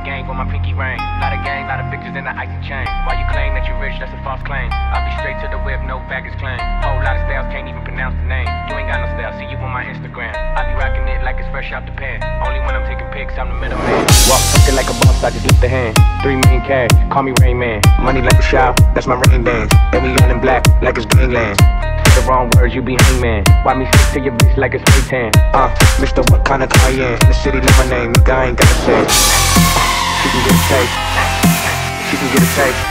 of gang on my pinky ring. Lot of gang, lot of bitches in the icy chain. Why you claim that you rich, that's a false claim. I'll be straight to the whip, no baggage claim. Whole lot of styles, can't even pronounce the name. You ain't got no style, see you on my Instagram. I be rocking it like it's fresh out the pan. Only when I'm taking pics, I'm the middleman. Walk something like a boss, I just lift a hand. 3 million cash, call me Rain Man. Money like a shower, that's my rain dance. And we all in black, like it's gangland. The wrong words, you be hangman. Why me stick to your bitch like it's free tan? Mister, what kind of car you in? The city know my name, nigga, I ain't gotta say. She can get a taste. She can get a taste.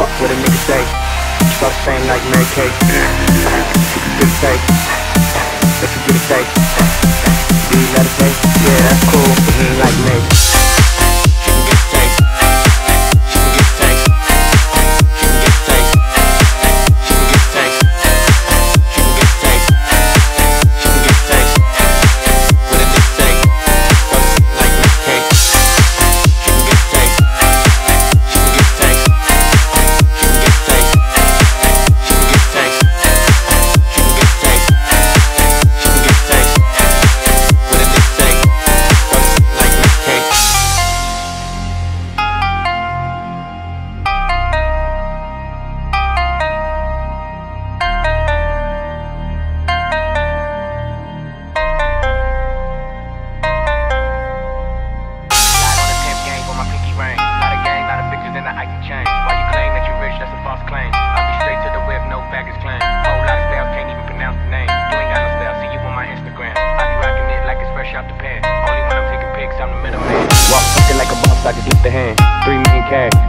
Fuck what a nigga say. Start saying like Mary Kate. She can get a taste. Let you get a taste. Do you let her taste? Yeah, that's cool, but he ain't like me. She can get a taste. She can get a taste.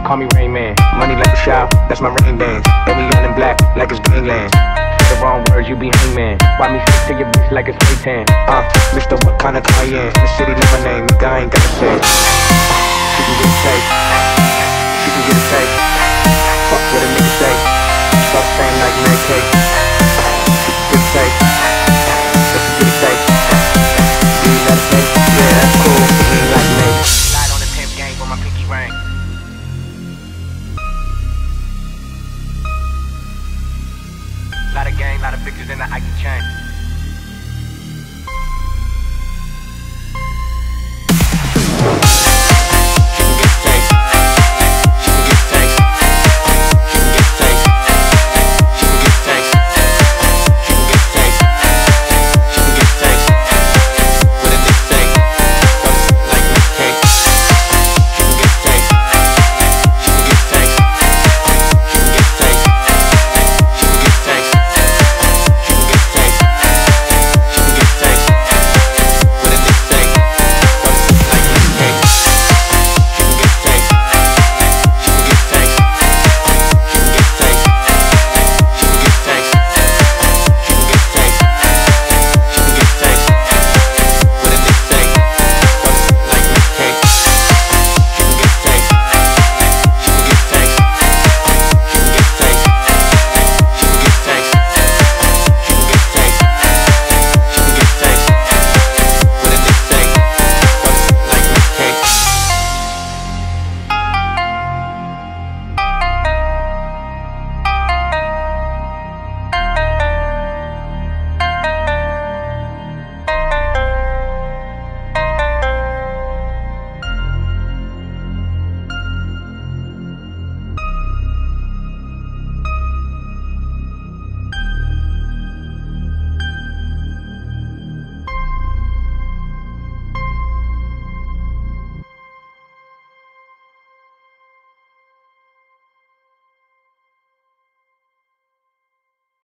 Call me Rain Man, money like a shower, that's my rain dance. And we all in black, like it's gangland. The wrong words, you be hangman. Why me stick to your bitch like it's free tan? Mister, what kind of car you in? The city know my name, nigga, I ain't gotta say. She can get a taste. She can get a taste.